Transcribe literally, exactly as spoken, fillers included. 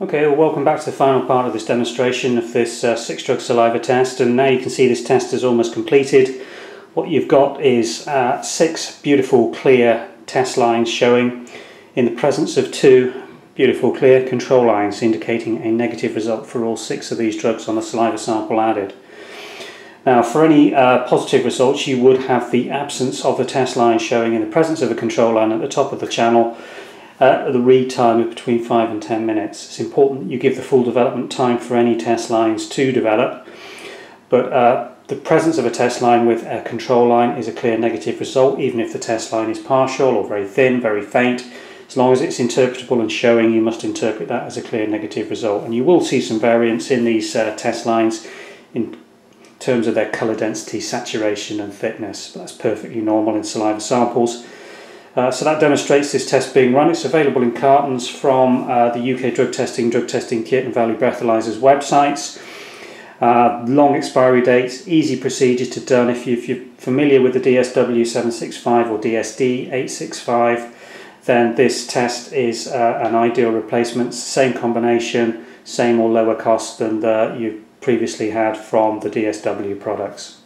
Okay, well, welcome back to the final part of this demonstration of this uh, six drug saliva test, and now you can see this test is almost completed. What you've got is uh, six beautiful clear test lines showing in the presence of two beautiful clear control lines, indicating a negative result for all six of these drugs on the saliva sample added. Now, for any uh, positive results, you would have the absence of the test line showing in the presence of a control line at the top of the channel. Uh, the read time is between five and ten minutes. It's important that you give the full development time for any test lines to develop, but uh, the presence of a test line with a control line is a clear negative result, even if the test line is partial or very thin, very faint. As long as it's interpretable and showing, you must interpret that as a clear negative result. And you will see some variance in these uh, test lines in terms of their colour density, saturation and thickness, but that's perfectly normal in saliva samples. Uh, so that demonstrates this test being run. It's available in cartons from uh, the U K Drug Testing, Drug Testing Kit and Valley Breathalyzers websites. Uh, long expiry dates, easy procedure to done. If, you, if you're familiar with the D S W seven sixty-five or D S D eight sixty-five, then this test is uh, an ideal replacement. Same combination, same or lower cost than the, you previously had from the D S W products.